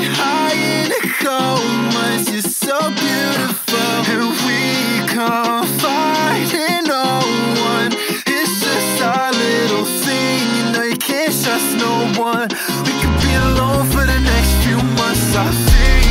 get high in a coma. You're so beautiful, and we can't find in no one. It's just our little thing, you know you can't trust no one. We could be alone for the next few months, I think.